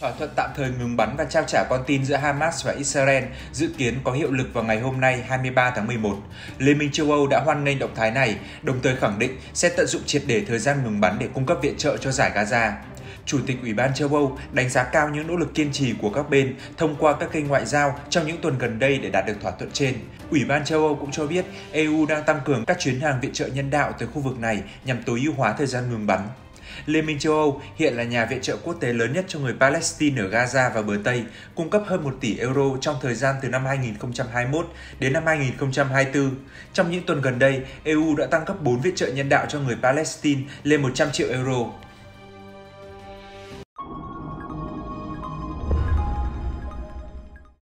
Thỏa thuận tạm thời ngừng bắn và trao trả con tin giữa Hamas và Israel dự kiến có hiệu lực vào ngày hôm nay 23 tháng 11. Liên minh châu Âu đã hoan nghênh động thái này, đồng thời khẳng định sẽ tận dụng triệt để thời gian ngừng bắn để cung cấp viện trợ cho dải Gaza. Chủ tịch Ủy ban châu Âu đánh giá cao những nỗ lực kiên trì của các bên thông qua các kênh ngoại giao trong những tuần gần đây để đạt được thỏa thuận trên. Ủy ban châu Âu cũng cho biết EU đang tăng cường các chuyến hàng viện trợ nhân đạo tới khu vực này nhằm tối ưu hóa thời gian ngừng bắn. Liên minh châu Âu hiện là nhà viện trợ quốc tế lớn nhất cho người Palestine ở Gaza và bờ Tây, cung cấp hơn 1 tỷ euro trong thời gian từ năm 2021 đến năm 2024. Trong những tuần gần đây, EU đã tăng cấp 4 viện trợ nhân đạo cho người Palestine lên 100 triệu euro.